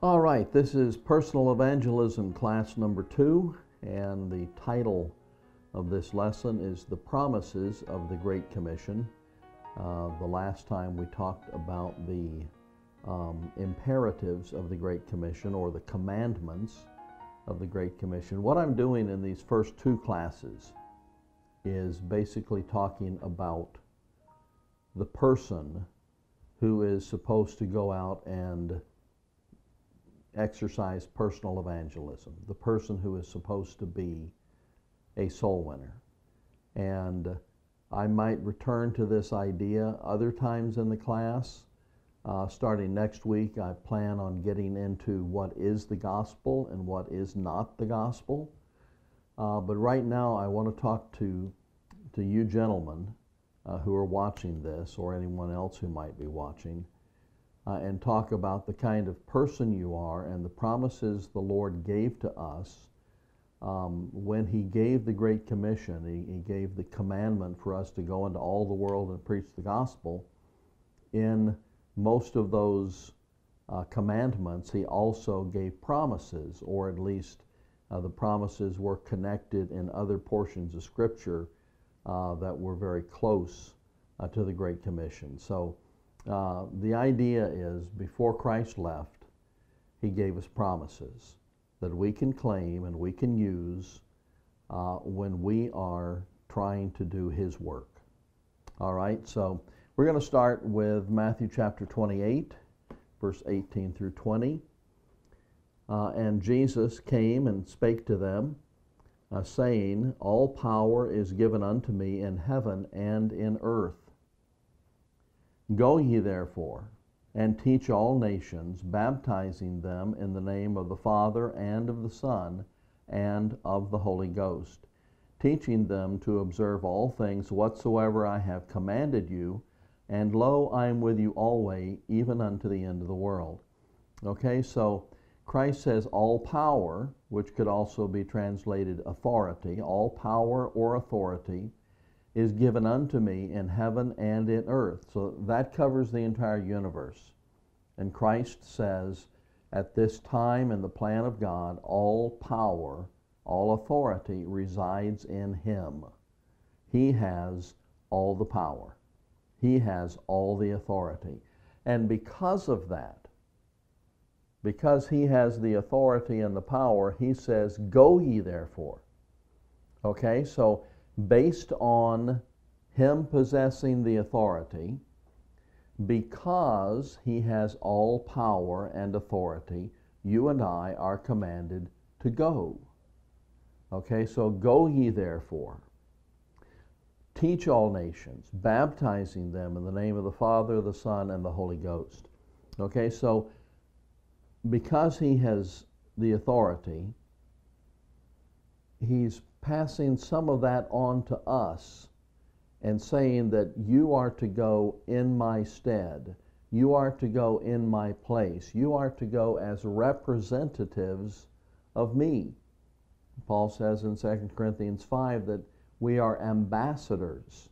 All right, this is Personal Evangelism class number 2, and the title of this lesson is The Promises of the Great Commission. The last time we talked about the imperatives of the Great Commission, or the commandments of the Great Commission. What I'm doing in these first two classes is basically talking about the person who is supposed to go out and exercise personal evangelism, the person who is supposed to be a soul winner. And I might return to this idea other times in the class. Starting next week, I plan on getting into what is the gospel and what is not the gospel. But right now, I want to talk to you gentlemen who are watching this, or anyone else who might be watching, and talk about the kind of person you are and the promises the Lord gave to us when He gave the Great Commission. He gave the commandment for us to go into all the world and preach the gospel. In most of those commandments, He also gave promises, or at least the promises were connected in other portions of Scripture that were very close to the Great Commission. So the idea is, before Christ left, He gave us promises that we can claim and we can use when we are trying to do His work. All right, so we're going to start with Matthew chapter 28, verse 18 through 20. And Jesus came and spake to them, saying, All power is given unto me in heaven and in earth. Go ye therefore, and teach all nations, baptizing them in the name of the Father, and of the Son, and of the Holy Ghost, teaching them to observe all things whatsoever I have commanded you, and lo, I am with you always, even unto the end of the world. Okay, so Christ says all power, which could also be translated authority, all power or authority, is given unto me in heaven and in earth. So that covers the entire universe. And Christ says, at this time in the plan of God, all power, all authority resides in Him. He has all the power. He has all the authority. And because of that, because He has the authority and the power, He says, go ye therefore. Okay, so based on Him possessing the authority, because He has all power and authority, you and I are commanded to go. Okay, so go ye therefore. Teach all nations, baptizing them in the name of the Father, the Son, and the Holy Ghost. Okay, so because He has the authority, He's passing some of that on to us and saying that you are to go in my stead. You are to go in my place. You are to go as representatives of me. Paul says in 2 Corinthians 5 that we are ambassadors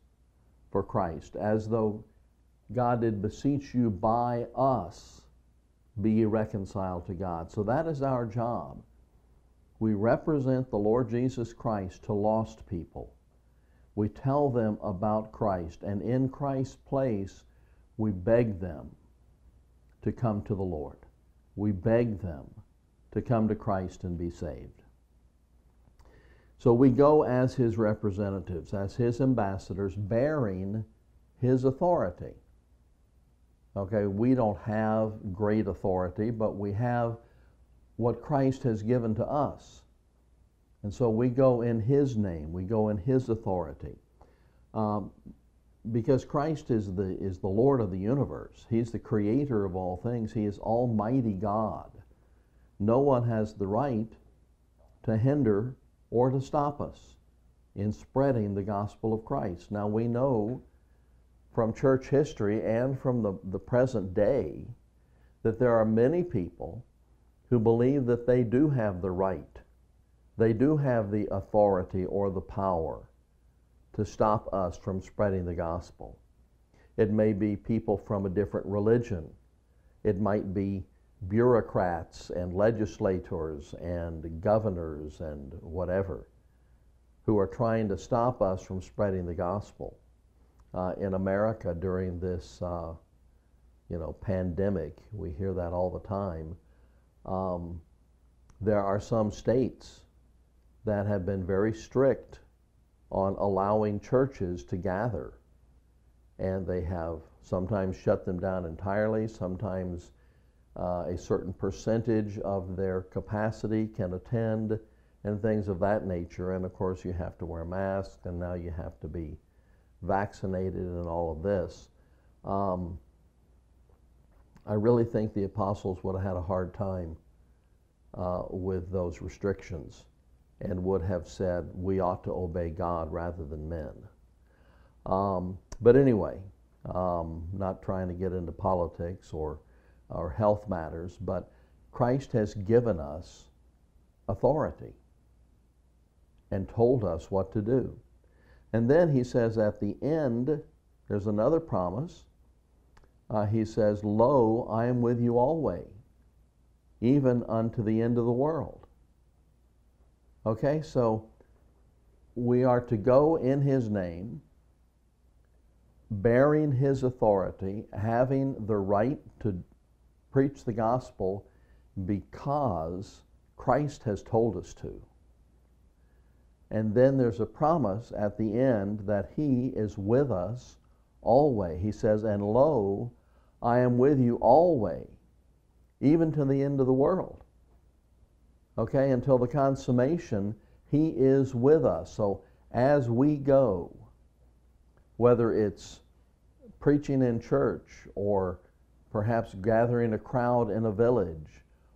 for Christ, as though God did beseech you by us, be ye reconciled to God. So that is our job. We represent the Lord Jesus Christ to lost people. We tell them about Christ, and in Christ's place, we beg them to come to the Lord. We beg them to come to Christ and be saved. So we go as His representatives, as His ambassadors, bearing His authority. Okay, we don't have great authority, but we have what Christ has given to us. And so we go in His name, we go in His authority. Because Christ is the Lord of the universe. He's the creator of all things. He is Almighty God. No one has the right to hinder or to stop us in spreading the gospel of Christ. Now we know from church history and from the present day that there are many people who believe that they do have the right, they do have the authority or the power to stop us from spreading the gospel. It may be people from a different religion. It might be bureaucrats and legislators and governors and whatever who are trying to stop us from spreading the gospel in America during this pandemic. We hear that all the time. There are some states that have been very strict on allowing churches to gather, and they have sometimes shut them down entirely, sometimes a certain percentage of their capacity can attend, and things of that nature. And of course you have to wear masks, and now you have to be vaccinated and all of this. I really think the apostles would have had a hard time with those restrictions and would have said, we ought to obey God rather than men. But anyway, not trying to get into politics or health matters, but Christ has given us authority and told us what to do. And then he says at the end, there's another promise. He says, lo, I am with you always, even unto the end of the world. Okay, so we are to go in his name, bearing his authority, having the right to preach the gospel because Christ has told us to. And then there's a promise at the end that he is with us always. He says, and lo, I am with you always, even to the end of the world. Okay, until the consummation, he is with us. So as we go, whether it's preaching in church or perhaps gathering a crowd in a village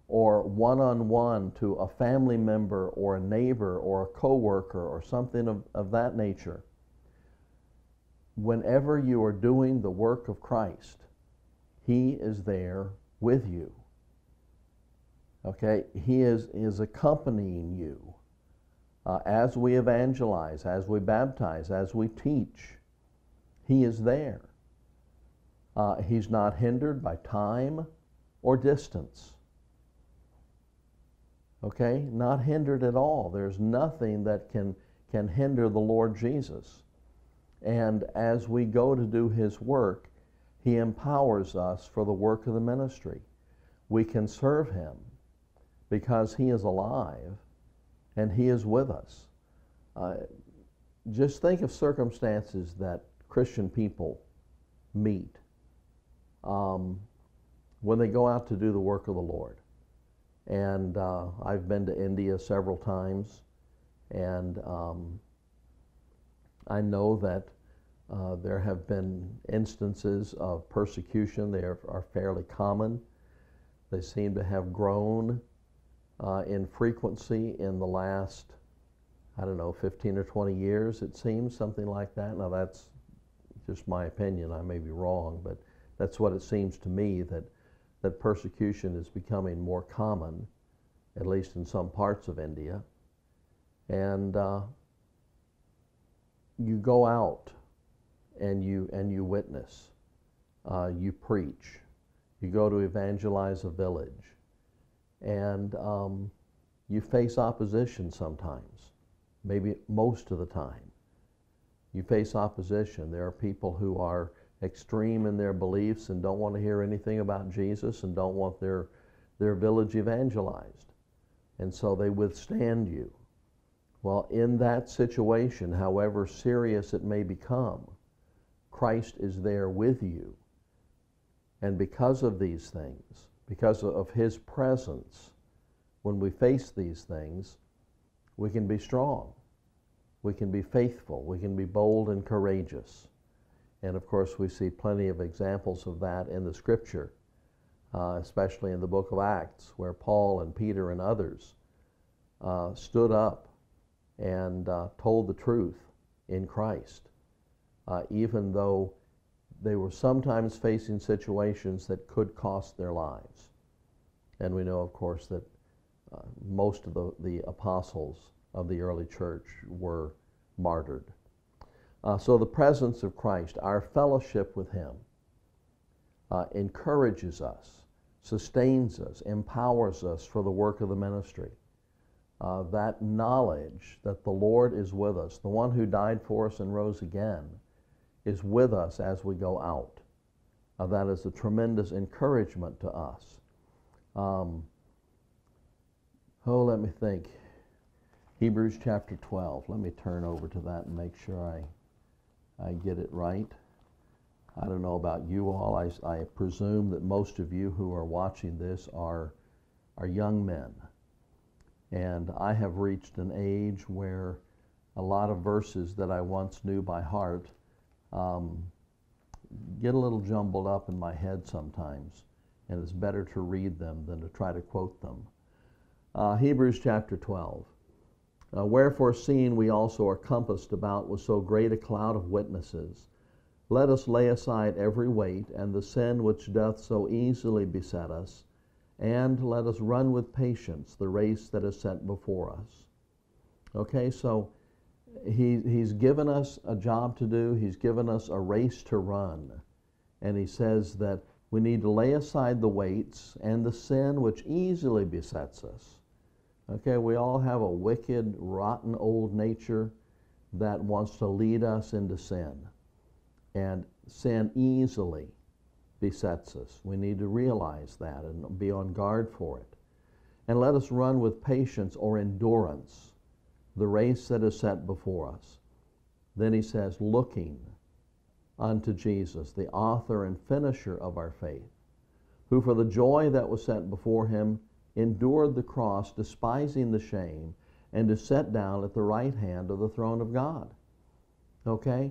or one-on-one to a family member or a neighbor or a coworker or something of that nature, whenever you are doing the work of Christ, he is there with you. Okay, he is accompanying you as we evangelize, as we baptize, as we teach. He is there. He's not hindered by time or distance. Okay, not hindered at all. There's nothing that can hinder the Lord Jesus. And as we go to do his work, he empowers us for the work of the ministry. We can serve him because he is alive and he is with us. Just think of circumstances that Christian people meet when they go out to do the work of the Lord. And I've been to India several times, and I know that there have been instances of persecution. They are fairly common. They seem to have grown in frequency in the last, 15 or 20 years, it seems, something like that. Now that's just my opinion, I may be wrong, but that's what it seems to me, that persecution is becoming more common, at least in some parts of India. And you go out and you witness, you preach, you go to evangelize a village, and you face opposition sometimes, maybe most of the time. You face opposition. There are people who are extreme in their beliefs and don't want to hear anything about Jesus and don't want their village evangelized. And so they withstand you. Well, in that situation, however serious it may become, Christ is there with you. And because of these things, because of his presence, when we face these things, we can be strong. We can be faithful, we can be bold and courageous. And of course we see plenty of examples of that in the scripture, especially in the book of Acts, where Paul and Peter and others stood up and told the truth in Christ, even though they were sometimes facing situations that could cost their lives. And we know, of course, that most of the apostles of the early church were martyred. So the presence of Christ, our fellowship with him, encourages us sustains us, empowers us for the work of the ministry. That knowledge that the Lord is with us, the one who died for us and rose again, is with us as we go out. That is a tremendous encouragement to us. Let me think. Hebrews chapter 12. Let me turn over to that and make sure I get it right. I don't know about you all. I presume that most of you who are watching this are young men. And I have reached an age where a lot of verses that I once knew by heart get a little jumbled up in my head sometimes, and it's better to read them than to try to quote them. Hebrews chapter 12. Wherefore, seeing we also are compassed about with so great a cloud of witnesses, let us lay aside every weight and the sin which doth so easily beset us, and let us run with patience the race that is set before us. Okay, so he's given us a job to do. He's given us a race to run. And he says that we need to lay aside the weights and the sin which easily besets us. Okay, we all have a wicked, rotten old nature that wants to lead us into sin. And sin easily besets us. We need to realize that and be on guard for it. And let us run with patience or endurance the race that is set before us. Then he says, looking unto Jesus, the author and finisher of our faith, who for the joy that was set before him endured the cross, despising the shame, and is set down at the right hand of the throne of God. Okay?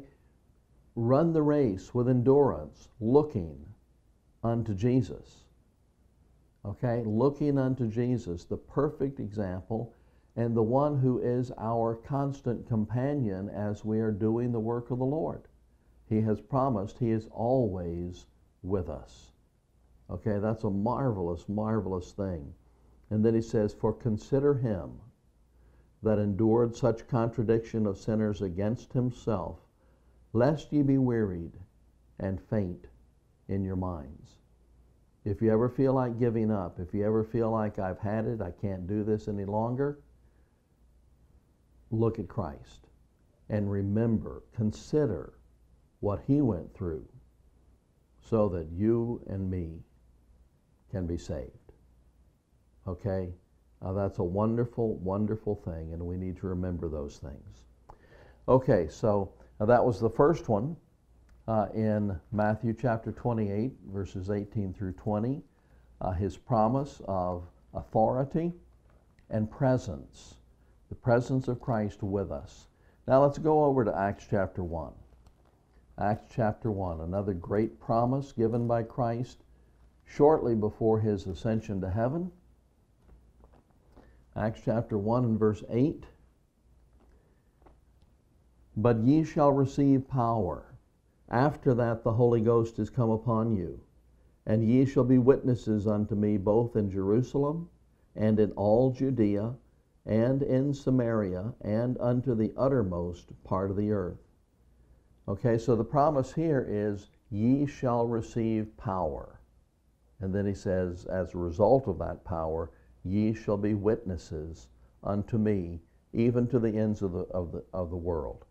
Run the race with endurance, looking unto Jesus. Okay? Looking unto Jesus, the perfect example, and the one who is our constant companion as we are doing the work of the Lord. He has promised he is always with us. Okay? That's a marvelous, marvelous thing. And then he says, for consider him that endured such contradiction of sinners against himself, lest ye be wearied and faint in your minds. If you ever feel like giving up, if you ever feel like I've had it, I can't do this any longer, look at Christ and remember, consider what he went through so that you and me can be saved. Okay? Now that's a wonderful, wonderful thing, and we need to remember those things. Okay, so now that was the first one in Matthew chapter 28, verses 18 through 20, his promise of authority and presence, the presence of Christ with us. Now let's go over to Acts chapter 1. Acts chapter 1, another great promise given by Christ shortly before his ascension to heaven. Acts chapter 1 and verse 8. But ye shall receive power. After that the Holy Ghost is come upon you, and ye shall be witnesses unto me both in Jerusalem, and in all Judea, and in Samaria, and unto the uttermost part of the earth. Okay, so the promise here is, ye shall receive power. And then he says, as a result of that power, ye shall be witnesses unto me, even to the ends of the world.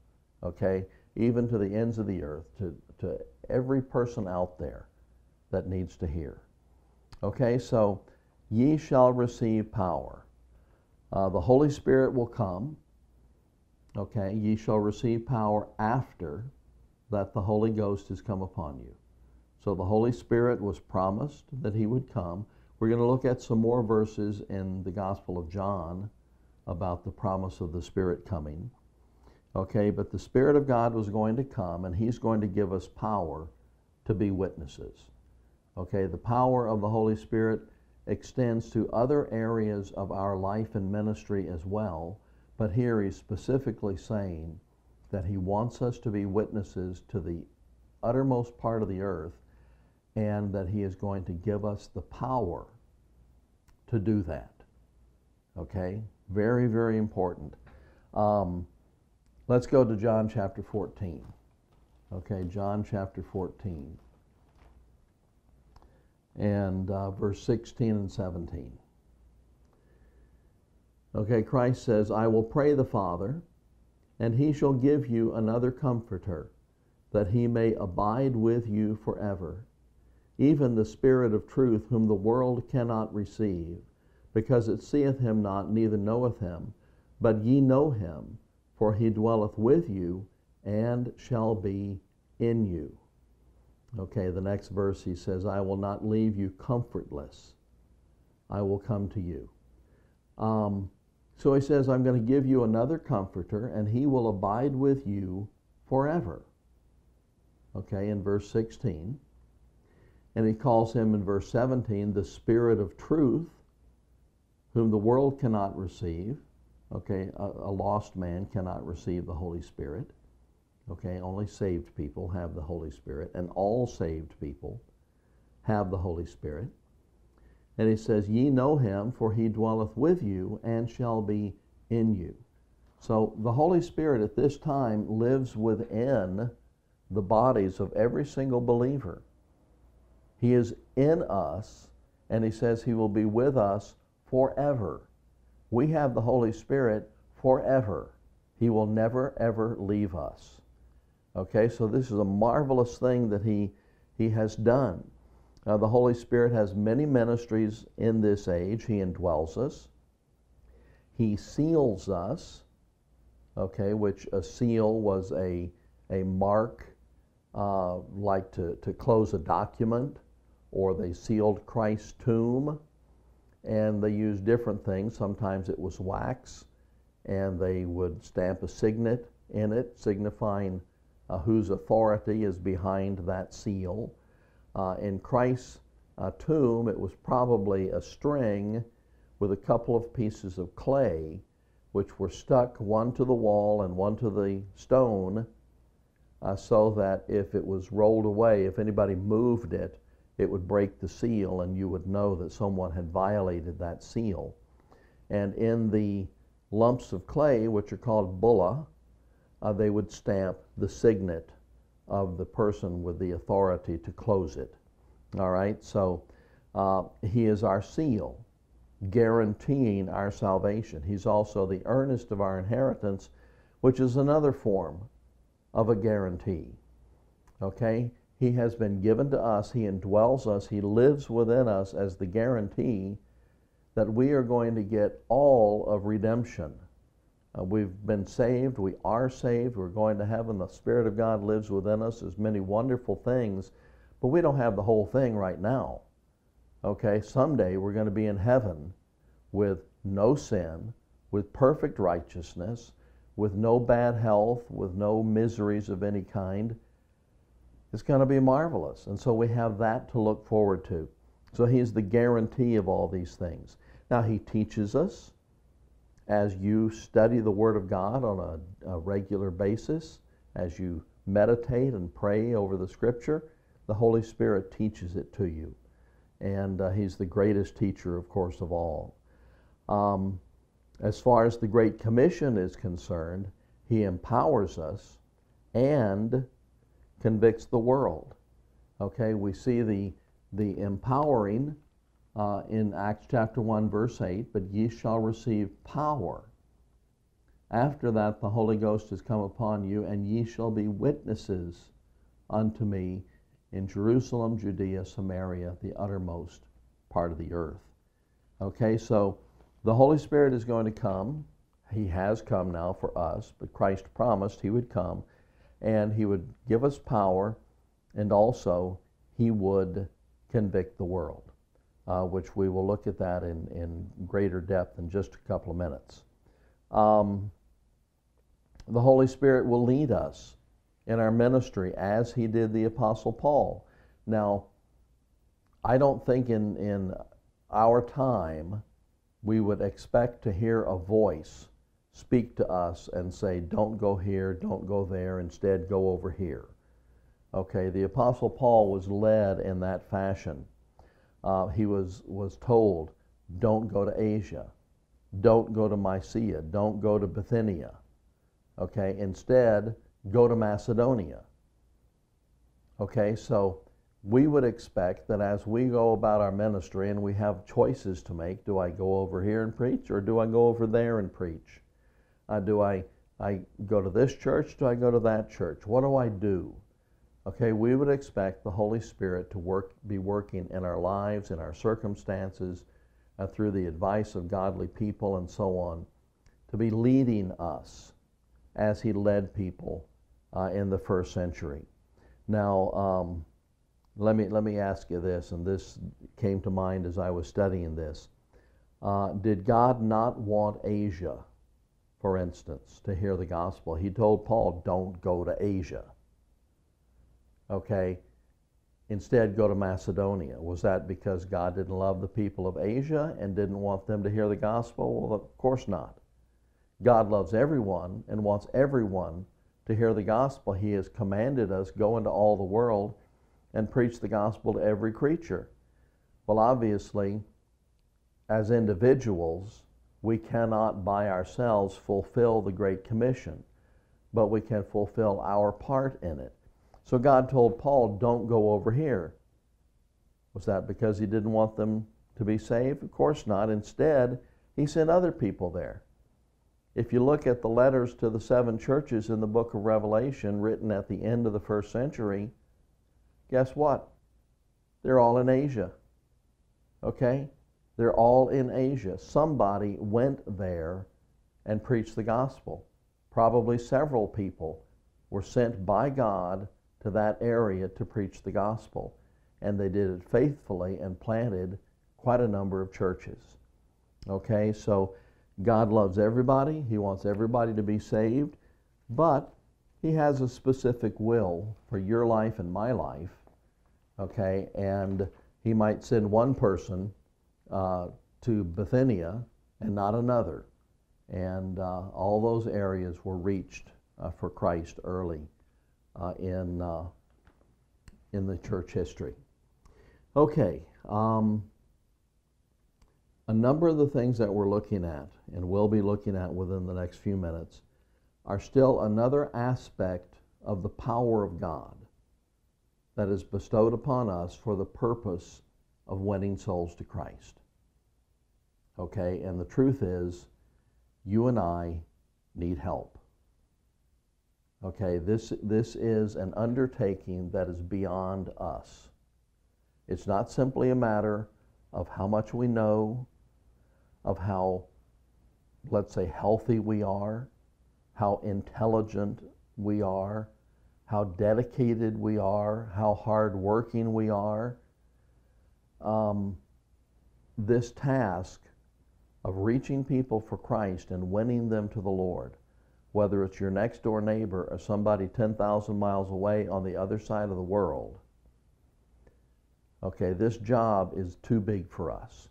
Okay, even to the ends of the earth, to every person out there that needs to hear. Okay, so ye shall receive power. The Holy Spirit will come. Okay, ye shall receive power after that the Holy Ghost has come upon you. So the Holy Spirit was promised that he would come. We're going to look at some more verses in the Gospel of John about the promise of the Spirit coming. Okay, but the Spirit of God was going to come, and he's going to give us power to be witnesses. Okay, the power of the Holy Spirit extends to other areas of our life and ministry as well, but here he's specifically saying that he wants us to be witnesses to the uttermost part of the earth, and that he is going to give us the power to do that. Okay, very, very important. Let's go to John chapter 14. Okay, John chapter 14. and verse 16 and 17. Okay, Christ says, I will pray the Father, and he shall give you another comforter, that he may abide with you forever, even the Spirit of truth, whom the world cannot receive, because it seeth him not, neither knoweth him. But ye know him, for he dwelleth with you, and shall be in you. Okay, the next verse he says, I will not leave you comfortless. I will come to you. So he says, I'm going to give you another comforter, and he will abide with you forever. Okay, in verse 16. And he calls him in verse 17, the Spirit of truth, whom the world cannot receive. Okay, a lost man cannot receive the Holy Spirit. Okay, only saved people have the Holy Spirit, and all saved people have the Holy Spirit. And he says, ye know him, for he dwelleth with you and shall be in you. So the Holy Spirit at this time lives within the bodies of every single believer. He is in us, and he says he will be with us forever. We have the Holy Spirit forever. He will never, ever leave us. Okay, so this is a marvelous thing that he has done. The Holy Spirit has many ministries in this age. He indwells us. He seals us, okay, which a seal was a mark, like to close a document, or they sealed Christ's tomb. And they used different things. Sometimes it was wax, and they would stamp a signet in it, signifying whose authority is behind that seal. In Christ's tomb, it was probably a string with a couple of pieces of clay, which were stuck one to the wall and one to the stone, so that if it was rolled away, if anybody moved it, it would break the seal, and you would know that someone had violated that seal. And in the lumps of clay, which are called bulla, they would stamp the signet of the person with the authority to close it. All right, so he is our seal, guaranteeing our salvation. He's also the earnest of our inheritance, which is another form of a guarantee. Okay? He has been given to us, he indwells us, he lives within us as the guarantee that we are going to get all of redemption. We've been saved, we are saved, we're going to heaven, the Spirit of God lives within us, there's many wonderful things, but we don't have the whole thing right now. Okay, someday we're going to be in heaven with no sin, with perfect righteousness, with no bad health, with no miseries of any kind. It's going to be marvelous, and so we have that to look forward to. So he's the guarantee of all these things. Now, he teaches us. As you study the Word of God on a regular basis, as you meditate and pray over the Scripture, the Holy Spirit teaches it to you. And he's the greatest teacher, of course, of all. As far as the Great Commission is concerned, he empowers us and convicts the world. Okay, we see the empowering in Acts chapter 1, verse 8, but ye shall receive power. After that, the Holy Ghost is come upon you, and ye shall be witnesses unto me in Jerusalem, Judea, Samaria, the uttermost part of the earth. Okay, so the Holy Spirit is going to come. He has come now for us, but Christ promised he would come, and he would give us power, and also he would convict the world, which we will look at that in greater depth in just a couple of minutes. The Holy Spirit will lead us in our ministry as he did the Apostle Paul. Now, I don't think in our time we would expect to hear a voice speak to us and say, don't go here, don't go there, instead go over here. Okay, the Apostle Paul was led in that fashion. He was told, don't go to Asia, don't go to Mysia, don't go to Bithynia. Okay, instead, go to Macedonia. Okay, so we would expect that as we go about our ministry and we have choices to make, do I go over here and preach or do I go over there and preach? Do I go to this church? Do I go to that church? What do I do? Okay, we would expect the Holy Spirit to be working in our lives, in our circumstances, through the advice of godly people and so on, to be leading us as He led people in the first century. Now, let me ask you this, and this came to mind as I was studying this. Did God not want Asia, for instance, to hear the gospel? He told Paul, don't go to Asia. Okay, instead go to Macedonia. Was that because God didn't love the people of Asia and didn't want them to hear the gospel? Well, of course not. God loves everyone and wants everyone to hear the gospel. He has commanded us, go into all the world and preach the gospel to every creature. Well, obviously, as individuals, we cannot by ourselves fulfill the Great Commission, but we can fulfill our part in it. So God told Paul, don't go over here. Was that because He didn't want them to be saved? Of course not. Instead, He sent other people there. If you look at the letters to the 7 churches in the book of Revelation, written at the end of the first century, guess what? They're all in Asia. Okay? They're all in Asia. Somebody went there and preached the gospel. Probably several people were sent by God to that area to preach the gospel, and they did it faithfully and planted quite a number of churches. Okay, so God loves everybody. He wants everybody to be saved, but He has a specific will for your life and my life, okay, and He might send one person to Bithynia and not another, and all those areas were reached for Christ early in the church history. Okay, a number of the things that we're looking at and will be looking at within the next few minutes are still another aspect of the power of God that is bestowed upon us for the purpose of winning souls to Christ. Okay, and the truth is, you and I need help. Okay, this is an undertaking that is beyond us. It's not simply a matter of how much we know, of how, let's say, healthy we are, how intelligent we are, how dedicated we are, how hardworking we are. This task of reaching people for Christ and winning them to the Lord, whether it's your next door neighbor or somebody 10,000 miles away on the other side of the world, okay, this job is too big for us.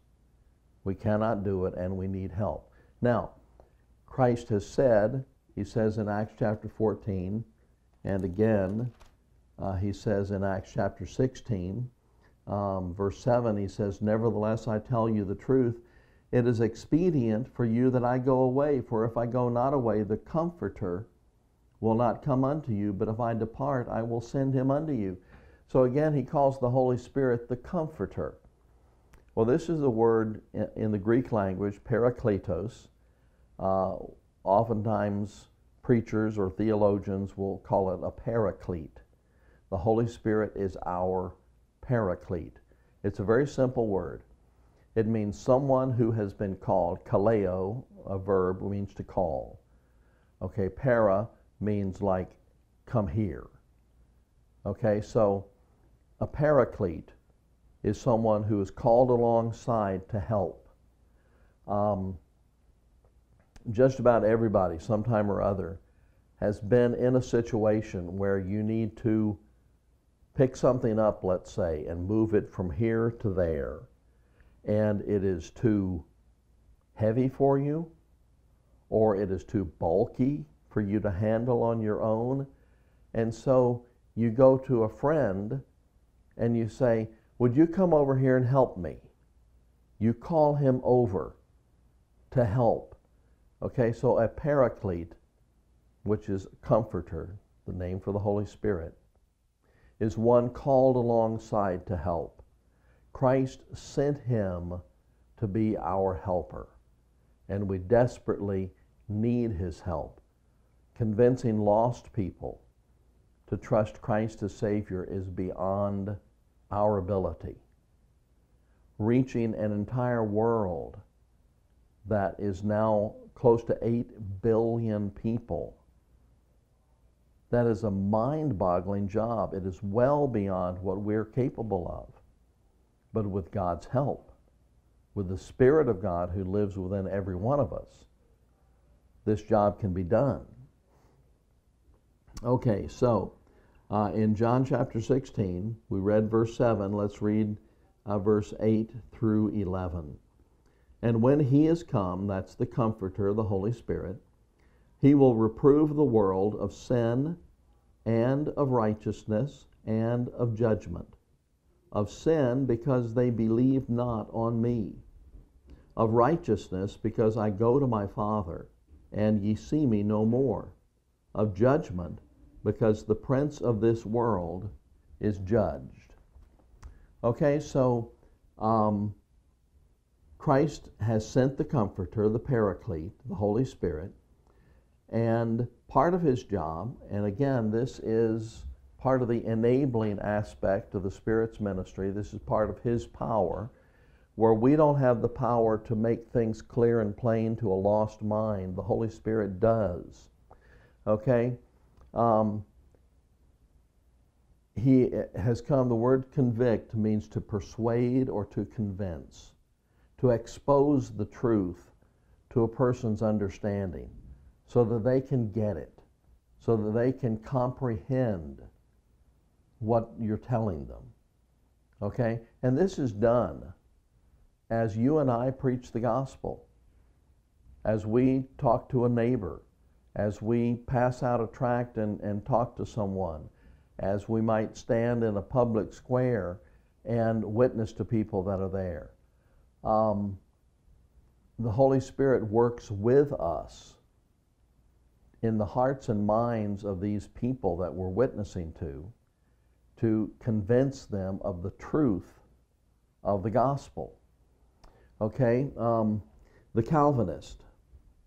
We cannot do it, and we need help. Now, Christ has said, He says in Acts chapter 14, and again, He says in Acts chapter 16, verse 7, He says, nevertheless, I tell you the truth, it is expedient for you that I go away, for if I go not away, the Comforter will not come unto you, but if I depart, I will send Him unto you. So again, He calls the Holy Spirit the Comforter. Well, this is the word in the Greek language, parakletos. Oftentimes, preachers or theologians will call it a paraclete. The Holy Spirit is our paraclete. It's a very simple word. It means someone who has been called. Kaleo, a verb, means to call. Okay, para means like, come here. Okay, so a paraclete is someone who is called alongside to help. Just about everybody, sometime or other, has been in a situation where you need to pick something up, let's say, and move it from here to there, and it is too heavy for you, or it is too bulky for you to handle on your own. And so you go to a friend and you say, would you come over here and help me? You call him over to help. Okay, so a paraclete, which is Comforter, the name for the Holy Spirit, is one called alongside to help. Christ sent him to be our helper, and we desperately need his help. Convincing lost people to trust Christ as Savior is beyond our ability. Reaching an entire world that is now close to 8 billion people, that is a mind-boggling job. It is well beyond what we're capable of. But with God's help, with the Spirit of God who lives within every one of us, this job can be done. Okay, so in John chapter 16, we read verse 7. Let's read verse 8 through 11. And when he is come, that's the Comforter, the Holy Spirit, he will reprove the world of sin and of righteousness and of judgment. Of sin, because they believe not on me. Of righteousness, because I go to my Father, and ye see me no more. Of judgment, because the prince of this world is judged. Okay, so Christ has sent the Comforter, the Paraclete, the Holy Spirit, and part of his job, and again, this is part of the enabling aspect of the Spirit's ministry, this is part of his power, where we don't have the power to make things clear and plain to a lost mind. The Holy Spirit does. Okay? He has come, the word convict means to persuade or to convince, to expose the truth to a person's understanding so that they can get it, so that they can comprehend what you're telling them, okay? And this is done as you and I preach the gospel, as we talk to a neighbor, as we pass out a tract and talk to someone, as we might stand in a public square and witness to people that are there. The Holy Spirit works with us in the hearts and minds of these people that we're witnessing to convince them of the truth of the gospel. Okay, the Calvinist,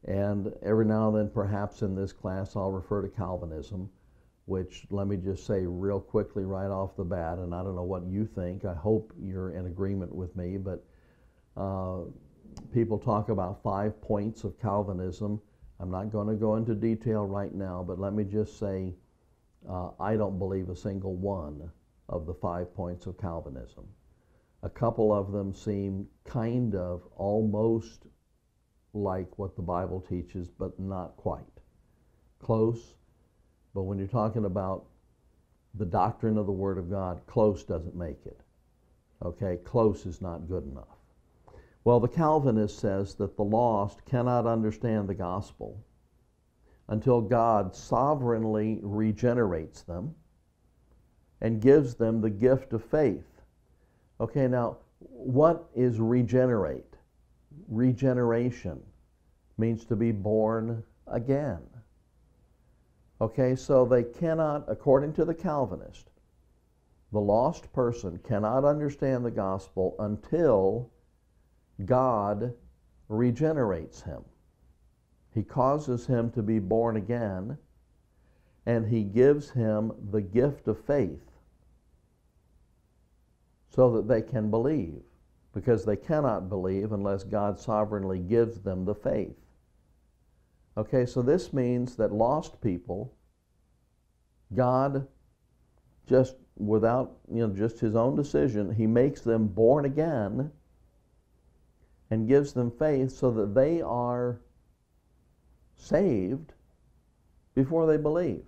and every now and then perhaps in this class I'll refer to Calvinism, which let me just say real quickly right off the bat, and I don't know what you think, I hope you're in agreement with me, but people talk about 5 points of Calvinism. I'm not going to go into detail right now, but let me just say I don't believe a single one of the 5 points of Calvinism. A couple of them seem kind of almost like what the Bible teaches, but not quite. Close, but when you're talking about the doctrine of the Word of God, close doesn't make it. Okay, close is not good enough. Well, the Calvinist says that the lost cannot understand the gospel until God sovereignly regenerates them and gives them the gift of faith. Okay, now, what is regenerate? Regeneration means to be born again. Okay, so they cannot, according to the Calvinist, the lost person cannot understand the gospel until God regenerates him. He causes him to be born again, and he gives him the gift of faith so that they can believe, because they cannot believe unless God sovereignly gives them the faith. Okay, so this means that lost people, God just without, just his own decision, he makes them born again and gives them faith so that they are saved before they believe.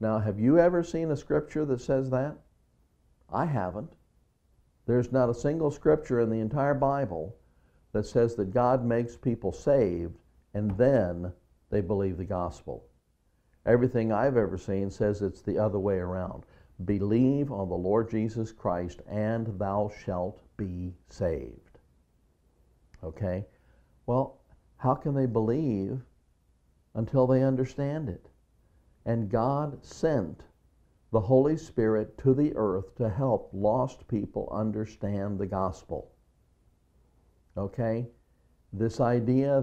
Now, have you ever seen a scripture that says that? I haven't. There's not a single scripture in the entire Bible that says that God makes people saved and then they believe the gospel. Everything I've ever seen says it's the other way around. Believe on the Lord Jesus Christ and thou shalt be saved. Okay? Well, how can they believe until they understand it? And God sent the Holy Spirit to the earth to help lost people understand the gospel. Okay? This idea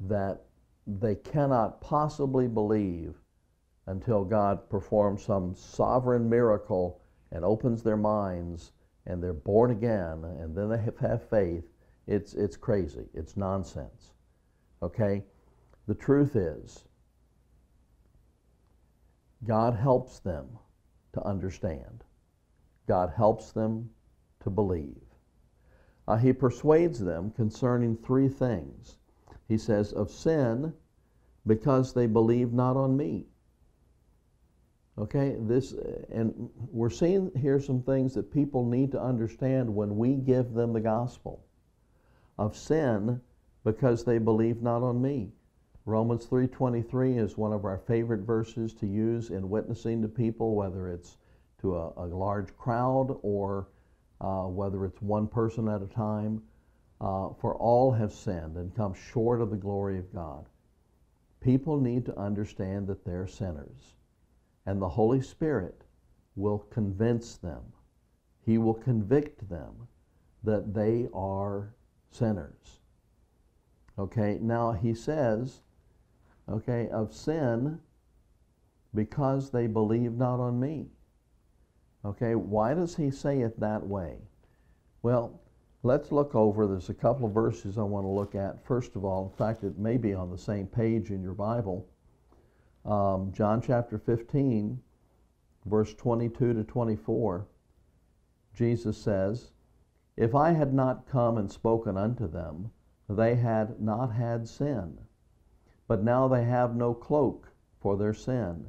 that they cannot possibly believe until God performs some sovereign miracle and opens their minds and they're born again and then they have faith, it's crazy. It's nonsense. Okay? The truth is, God helps them to understand. God helps them to believe. He persuades them concerning three things. He says, of sin, because they believe not on me. Okay, and we're seeing here some things that people need to understand when we give them the gospel. Of sin, because they believe not on me. Romans 3:23 is one of our favorite verses to use in witnessing to people, whether it's to a large crowd or whether it's one person at a time. For all have sinned and come short of the glory of God. People need to understand that they're sinners, and the Holy Spirit will convince them. He will convict them that they are sinners. Okay, now he says, okay, of sin, because they believe not on me. Okay, why does he say it that way? Well, let's look over, there's a couple of verses I want to look at. First of all, in fact, it may be on the same page in your Bible. John chapter 15, verse 22 to 24, Jesus says, if I had not come and spoken unto them, they had not had sin, but now they have no cloak for their sin.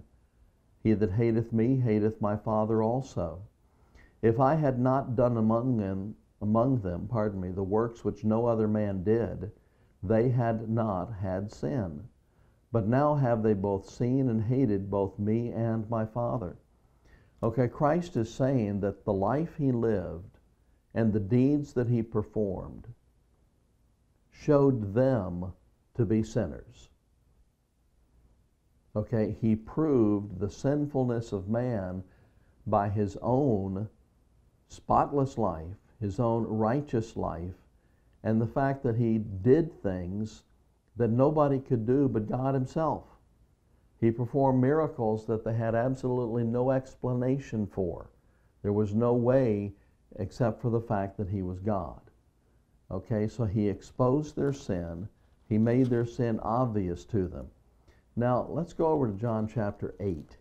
He that hateth me hateth my Father also. If I had not done among them, the works which no other man did, they had not had sin. But now have they both seen and hated both me and my Father. Okay, Christ is saying that the life he lived and the deeds that he performed showed them to be sinners. Okay, he proved the sinfulness of man by his own spotless life, his own righteous life, and the fact that he did things that nobody could do but God himself. He performed miracles that they had absolutely no explanation for. There was no way except for the fact that he was God. Okay, so he exposed their sin. He made their sin obvious to them. Now, let's go over to John chapter 8.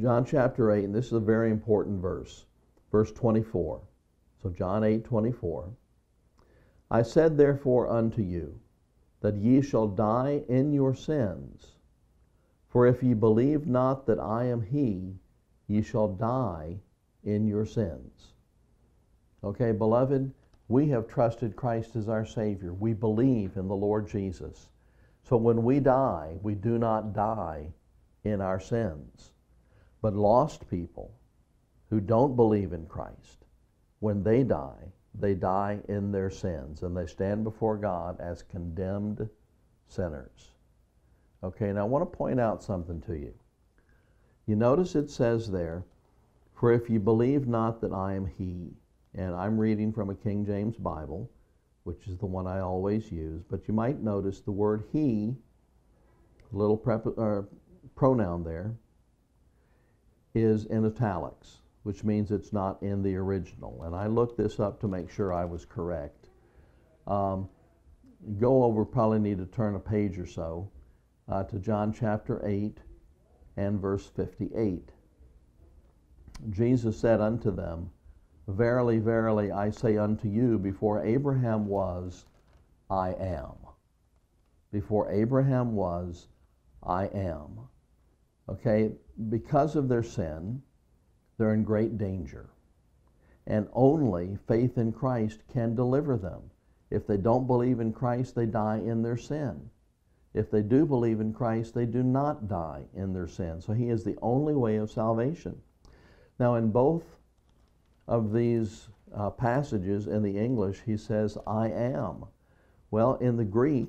John chapter 8, and this is a very important verse. Verse 24. So John 8:24. I said therefore unto you, that ye shall die in your sins. For if ye believe not that I am he, ye shall die in your sins. Okay, beloved, we have trusted Christ as our Savior. We believe in the Lord Jesus. So when we die, we do not die in our sins. But lost people who don't believe in Christ, when they die in their sins, and they stand before God as condemned sinners. Okay, now I want to point out something to you. You notice it says there, for if ye believe not that I am he. And I'm reading from a King James Bible, which is the one I always use, but you might notice the word he, little pronoun there, is in italics, which means it's not in the original. And I looked this up to make sure I was correct. Go over, probably need to turn a page or so, to John chapter 8 and verse 58. Jesus said unto them, verily, verily, I say unto you, before Abraham was, I am. Before Abraham was, I am. Okay, because of their sin, they're in great danger. And only faith in Christ can deliver them. If they don't believe in Christ, they die in their sin. If they do believe in Christ, they do not die in their sin. So he is the only way of salvation. Now, in both of these passages in the English, he says, I am. Well, in the Greek,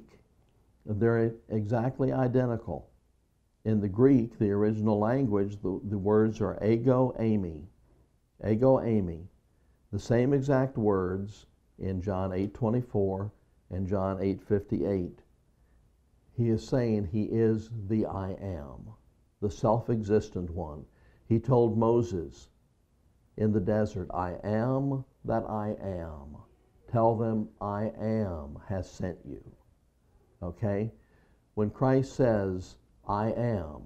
they're exactly identical. in the Greek, the original language, the words are ego, eimi. Ego, eimi. The same exact words in John 8:24 and John 8:58. He is saying he is the I am, the self-existent one. He told Moses in the desert, I am that I am. Tell them I am has sent you. Okay? When Christ says, I am,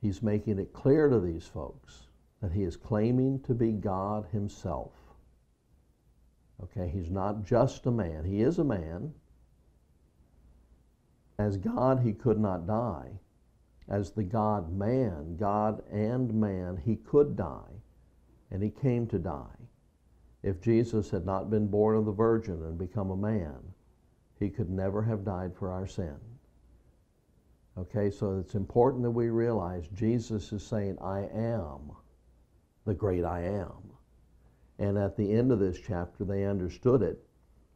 he's making it clear to these folks that he is claiming to be God himself. Okay, he's not just a man. He is a man. As God, he could not die. As the God-man, God and man, he could die, and he came to die. If Jesus had not been born of the Virgin and become a man, he could never have died for our sin. Okay, so it's important that we realize Jesus is saying, I am the great I am. And at the end of this chapter, they understood it,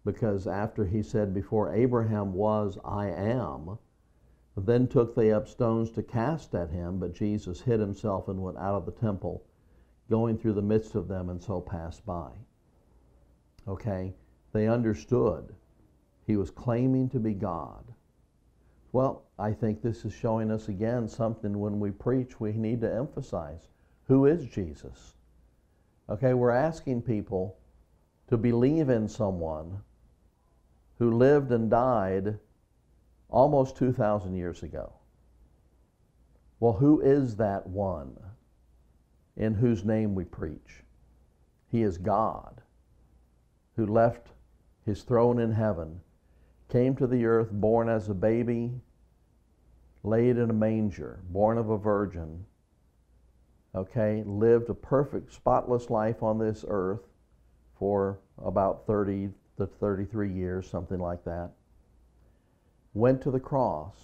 because after he said, before Abraham was, I am, then took they up stones to cast at him, but Jesus hid himself and went out of the temple, going through the midst of them, and so passed by. Okay, they understood he was claiming to be God. Well, I think this is showing us again something when we preach we need to emphasize. Who is Jesus? Okay, we're asking people to believe in someone who lived and died almost 2,000 years ago. Well, who is that one in whose name we preach? He is God, who left his throne in heaven, came to the earth, born as a baby, laid in a manger, born of a virgin, okay, lived a perfect, spotless life on this earth for about 30 to 33 years, something like that. Went to the cross,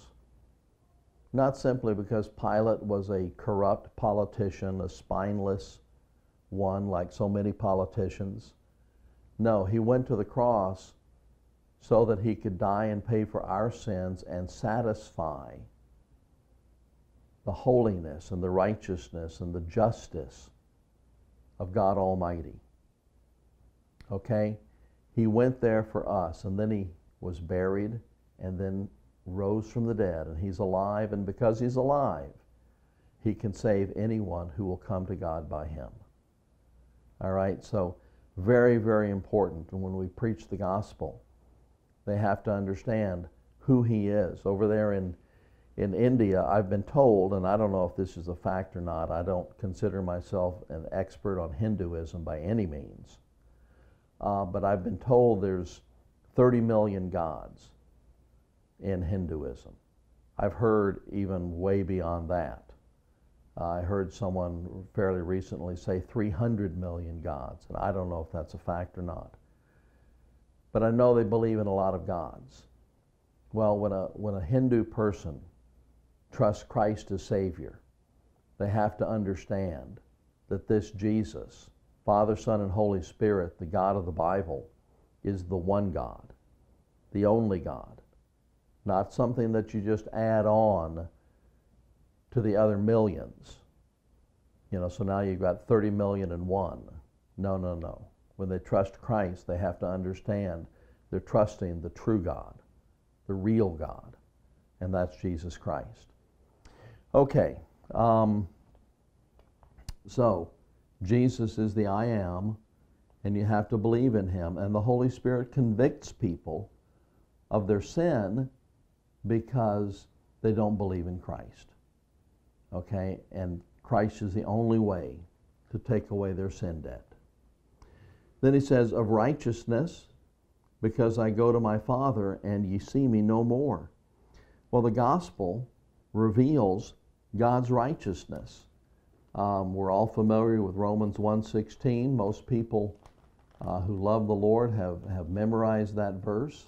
not simply because Pilate was a corrupt politician, a spineless one like so many politicians. No, he went to the cross so that he could die and pay for our sins and satisfy the holiness and the righteousness and the justice of God Almighty. Okay? He went there for us, and then he was buried and then rose from the dead, and he's alive, and because he's alive, he can save anyone who will come to God by him. All right? So very, very important. And when we preach the gospel, they have to understand who he is. Over there in India, I've been told, and I don't know if this is a fact or not, I don't consider myself an expert on Hinduism by any means, but I've been told there's 30 million gods in Hinduism. I've heard even way beyond that. I heard someone fairly recently say 300 million gods, and I don't know if that's a fact or not. But I know they believe in a lot of gods. Well, when a Hindu person trusts Christ as Savior, they have to understand that this Jesus, Father, Son, and Holy Spirit, the God of the Bible, is the one God, the only God, not something that you just add on to the other millions. You know, so now you've got 30 million and one. No, no, no. When they trust Christ, they have to understand they're trusting the true God, the real God, and that's Jesus Christ. Okay, so Jesus is the I am, and you have to believe in him, and the Holy Spirit convicts people of their sin because they don't believe in Christ. Okay, and Christ is the only way to take away their sin debt. Then he says, of righteousness, because I go to my Father and ye see me no more. Well, the gospel reveals God's righteousness. We're all familiar with Romans 1:16. Most people who love the Lord have memorized that verse,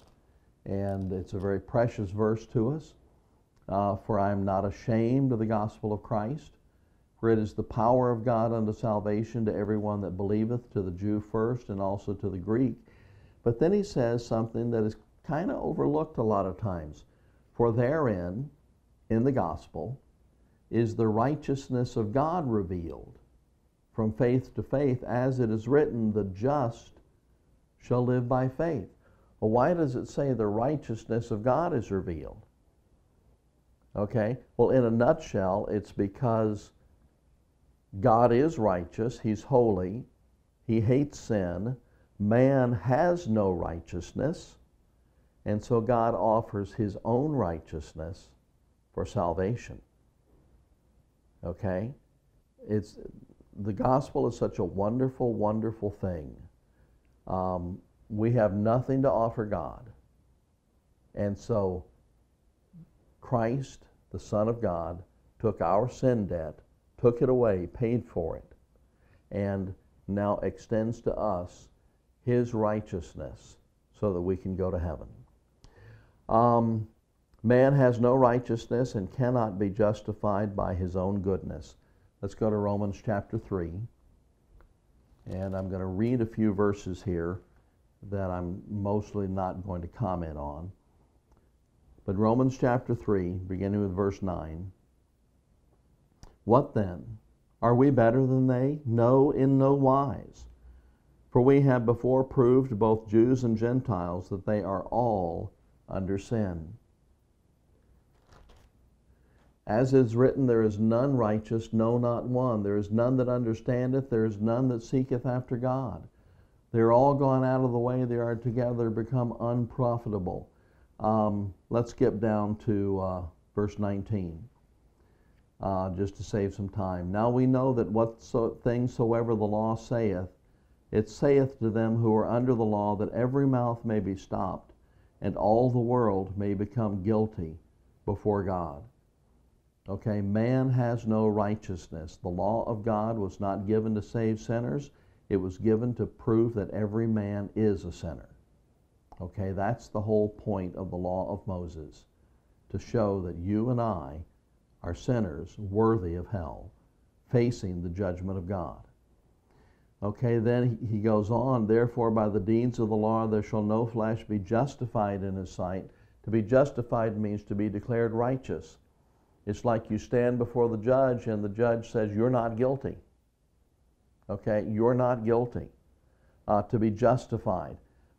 and it's a very precious verse to us. For I am not ashamed of the gospel of Christ, for it is the power of God unto salvation to everyone that believeth, to the Jew first and also to the Greek. But then he says something that is kind of overlooked a lot of times. For therein, in the gospel, is the righteousness of God revealed from faith to faith, as it is written, the just shall live by faith. Well, why does it say the righteousness of God is revealed? Okay, well, in a nutshell, it's because God is righteous, He's holy, He hates sin, man has no righteousness, and so God offers His own righteousness for salvation. Okay? The gospel is such a wonderful, wonderful thing. We have nothing to offer God, and so Christ, the Son of God, took our sin debt, took it away, paid for it, and now extends to us His righteousness so that we can go to heaven. Man has no righteousness and cannot be justified by his own goodness. Let's go to Romans chapter 3, and I'm going to read a few verses here that I'm mostly not going to comment on. But Romans chapter 3, beginning with verse 9. What then? Are we better than they? No, in no wise. For we have before proved, both Jews and Gentiles, that they are all under sin. As is written, there is none righteous, no, not one. There is none that understandeth, there is none that seeketh after God. They are all gone out of the way, they are together become unprofitable. Let's skip down to verse 19, just to save some time. Now we know that what things soever the law saith, it saith to them who are under the law, that every mouth may be stopped, and all the world may become guilty before God. Okay, man has no righteousness. The law of God was not given to save sinners. It was given to prove that every man is a sinner. Okay, that's the whole point of the law of Moses, to show that you and I are sinners worthy of hell, facing the judgment of God. Okay, then he goes on, therefore by the deeds of the law there shall no flesh be justified in his sight. To be justified means to be declared righteous. It's like you stand before the judge and the judge says, you're not guilty. Okay, you're not guilty. To be justified.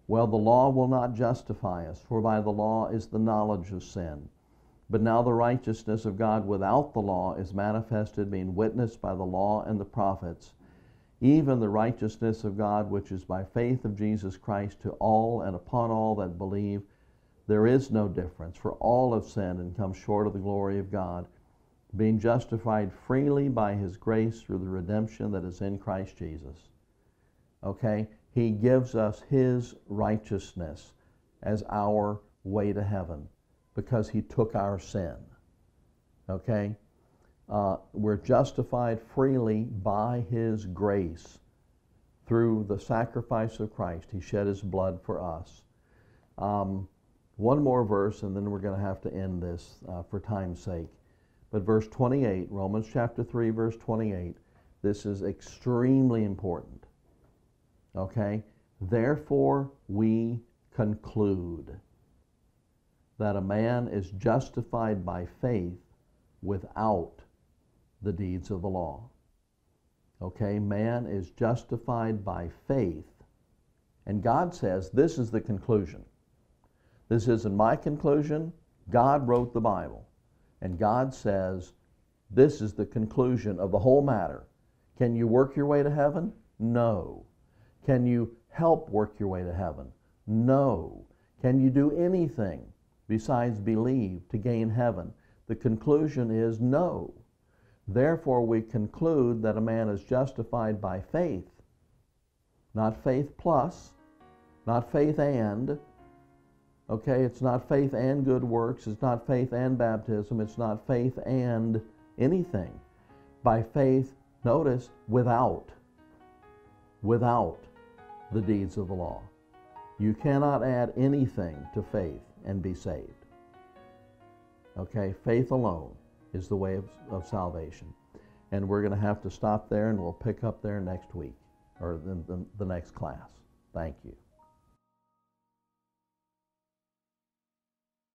Well, the law will not justify us, for by the law is the knowledge of sin. But now the righteousness of God without the law is manifested, being witnessed by the law and the prophets, even the righteousness of God, which is by faith of Jesus Christ to all and upon all that believe. There is no difference, for all have sinned and come short of the glory of God, being justified freely by His grace through the redemption that is in Christ Jesus. Okay? He gives us His righteousness as our way to heaven because He took our sin. Okay? We're justified freely by His grace through the sacrifice of Christ. He shed His blood for us. One more verse, and then we're going to have to end this for time's sake. But verse 28, Romans chapter 3, verse 28, this is extremely important. Okay? Therefore we conclude that a man is justified by faith without the deeds of the law. Okay? Man is justified by faith. And God says this is the conclusion. This isn't my conclusion. God wrote the Bible. And God says this is the conclusion of the whole matter. Can you work your way to heaven? No. Can you help work your way to heaven? No. Can you do anything besides believe to gain heaven? The conclusion is no. Therefore, we conclude that a man is justified by faith, not faith plus, not faith and. Okay, it's not faith and good works. It's not faith and baptism. It's not faith and anything. By faith, notice, without the deeds of the law. You cannot add anything to faith and be saved. Okay, faith alone is the way of salvation. And we're going to have to stop there, and we'll pick up there next week, or in the next class. Thank you.